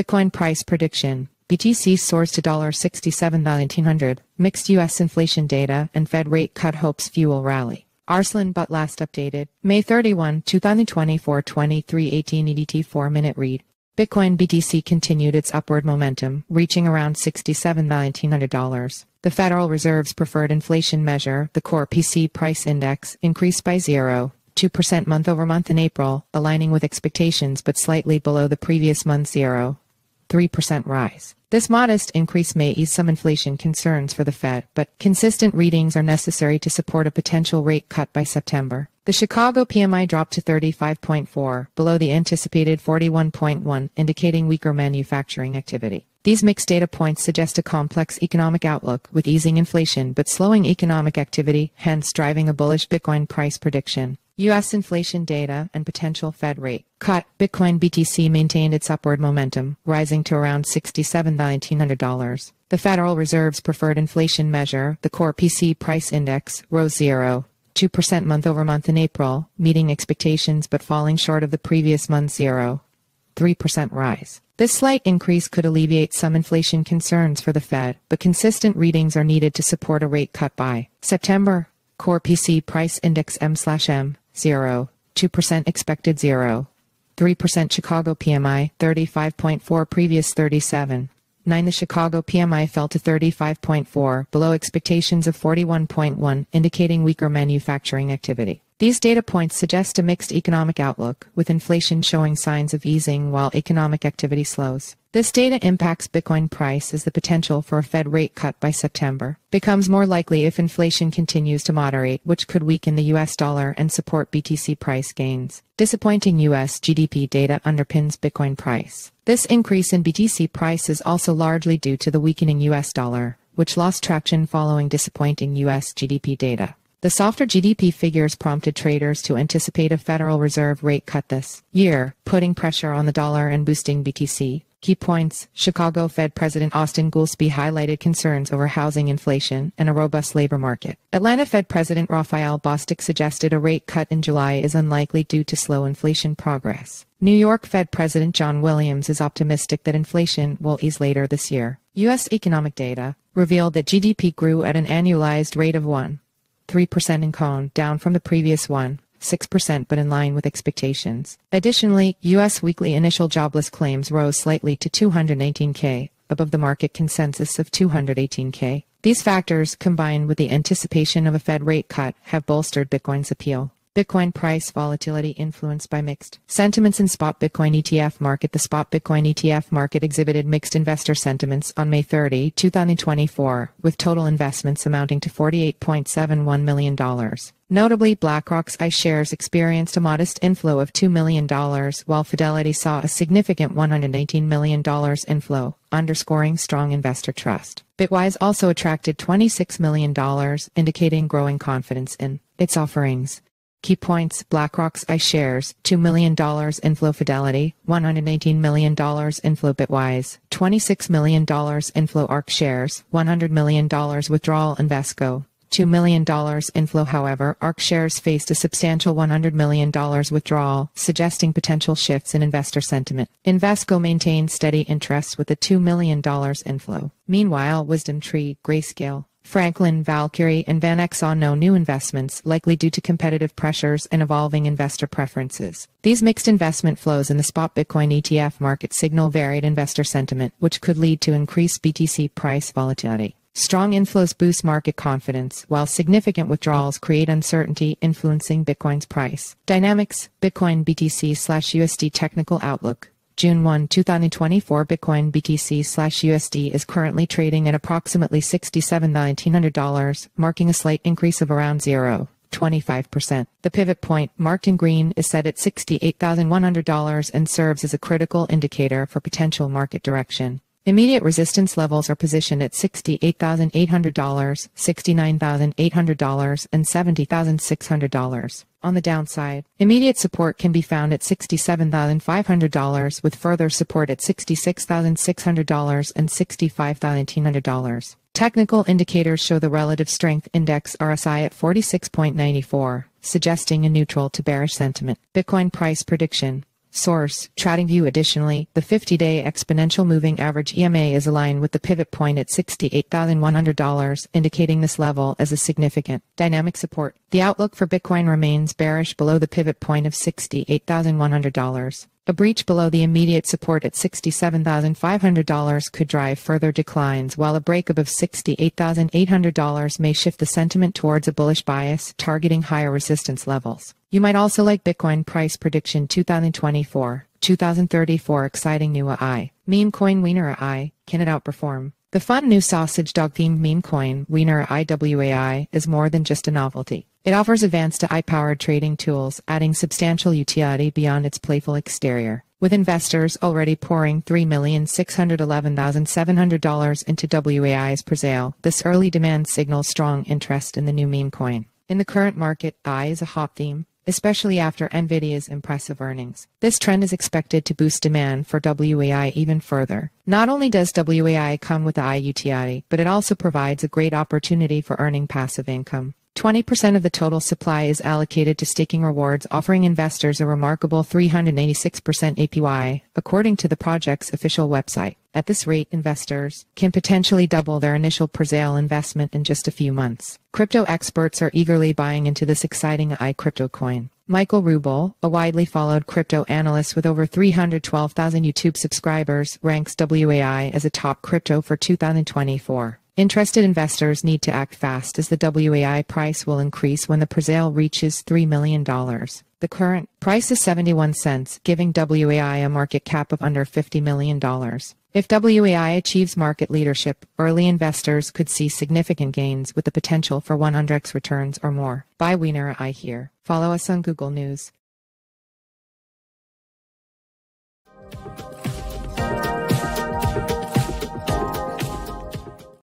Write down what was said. Bitcoin price prediction, BTC soars to $67,900, mixed U.S. inflation data and Fed rate cut hopes fuel rally. Arslan Butt last updated, May 31, 2024, 23:18 EDT 4-minute read. Bitcoin BTC continued its upward momentum, reaching around $67,900. The Federal Reserve's preferred inflation measure, the Core PCE Price Index, increased by 0.2% month-over-month in April, aligning with expectations but slightly below the previous month's 0.3% rise. This modest increase may ease some inflation concerns for the Fed, but consistent readings are necessary to support a potential rate cut by September. The Chicago PMI dropped to 35.4, below the anticipated 41.1, indicating weaker manufacturing activity. These mixed data points suggest a complex economic outlook with easing inflation but slowing economic activity, hence driving a bullish Bitcoin price prediction. U.S. inflation data and potential Fed rate cut. Bitcoin BTC maintained its upward momentum, rising to around $67,900. The Federal Reserve's preferred inflation measure, the Core PCE Price Index, rose 0.2% month-over-month in April, meeting expectations but falling short of the previous month's 0.3% rise. This slight increase could alleviate some inflation concerns for the Fed, but consistent readings are needed to support a rate cut by September. Core PCE Price Index M/M. 0.2% expected 0.3% Chicago PMI 35.4 previous 37.9 The Chicago PMI fell to 35.4 below expectations of 41.1 indicating weaker manufacturing activity. These data points suggest a mixed economic outlook with inflation showing signs of easing while economic activity slows. This data impacts Bitcoin price as the potential for a Fed rate cut by September becomes more likely if inflation continues to moderate, which could weaken the U.S. dollar and support BTC price gains. Disappointing U.S. GDP data underpins Bitcoin price. This increase in BTC price is also largely due to the weakening U.S. dollar, which lost traction following disappointing U.S. GDP data. The softer GDP figures prompted traders to anticipate a Federal Reserve rate cut this year, putting pressure on the dollar and boosting BTC. Key points: Chicago Fed President Austin Goolsbee highlighted concerns over housing inflation and a robust labor market. Atlanta Fed President Raphael Bostic suggested a rate cut in July is unlikely due to slow inflation progress. New York Fed President John Williams is optimistic that inflation will ease later this year. U.S. economic data revealed that GDP grew at an annualized rate of 1.3% in June, down from the previous 1.6% but in line with expectations. Additionally, U.S. weekly initial jobless claims rose slightly to 218,000, above the market consensus of 218,000. These factors, combined with the anticipation of a Fed rate cut, have bolstered Bitcoin's appeal. Bitcoin price volatility influenced by mixed sentiments in spot Bitcoin ETF market. The spot Bitcoin ETF market exhibited mixed investor sentiments on May 30, 2024, with total investments amounting to $48.71 million. Notably, BlackRock's iShares experienced a modest inflow of $2 million, while Fidelity saw a significant $118 million inflow, underscoring strong investor trust. Bitwise also attracted $26 million, indicating growing confidence in its offerings. Key points: BlackRock's iShares, $2 million inflow; Fidelity, $118 million inflow; Bitwise, $26 million inflow; ARK shares, $100 million withdrawal; Invesco, $2 million inflow. However, ARK shares faced a substantial $100 million withdrawal, suggesting potential shifts in investor sentiment. Invesco maintained steady interest with a $2 million inflow. Meanwhile, Wisdom Tree, Grayscale, Franklin, Valkyrie, and VanEck saw no new investments, likely due to competitive pressures and evolving investor preferences. These mixed investment flows in the spot Bitcoin ETF market signal varied investor sentiment, which could lead to increased BTC price volatility. Strong inflows boost market confidence, while significant withdrawals create uncertainty, influencing Bitcoin's price dynamics. Bitcoin BTC/USD technical outlook. June 1, 2024. Bitcoin BTC/USD is currently trading at approximately $67,900, marking a slight increase of around 0.25%. The pivot point, marked in green, is set at $68,100 and serves as a critical indicator for potential market direction. Immediate resistance levels are positioned at $68,800, $69,800, and $70,600. On the downside, immediate support can be found at $67,500, with further support at $66,600 and $65,100. Technical indicators show the relative strength index RSI at 46.94, suggesting a neutral to bearish sentiment. Bitcoin price prediction. Source, TradingView. Additionally, the 50-day exponential moving average EMA is aligned with the pivot point at $68,100, indicating this level as a significant dynamic support. The outlook for Bitcoin remains bearish below the pivot point of $68,100. A breach below the immediate support at $67,500 could drive further declines, while a break above $68,800 may shift the sentiment towards a bullish bias, targeting higher resistance levels. You might also like Bitcoin price prediction 2024, 2034 exciting new AI. Meme coin Wiener AI, can it outperform? The fun new sausage dog themed meme coin Wiener IWAI is more than just a novelty. It offers advanced AI-powered trading tools, adding substantial utility beyond its playful exterior. With investors already pouring $3,611,700 into WAI's presale, this early demand signals strong interest in the new meme coin. In the current market, AI is a hot theme, especially after NVIDIA's impressive earnings. This trend is expected to boost demand for WAI even further. Not only does WAI come with AI utility, but it also provides a great opportunity for earning passive income. 20% of the total supply is allocated to staking rewards, offering investors a remarkable 386% APY, according to the project's official website. At this rate, investors can potentially double their initial presale investment in just a few months. Crypto experts are eagerly buying into this exciting AI crypto coin. Michael Rubel, a widely followed crypto analyst with over 312,000 YouTube subscribers, ranks WAI as a top crypto for 2024. Interested investors need to act fast, as the WAI price will increase when the presale reaches $3 million. The current price is 71 cents, giving WAI a market cap of under $50 million. If WAI achieves market leadership, early investors could see significant gains with the potential for 100x returns or more. Buy Wiener AI here. Follow us on Google News.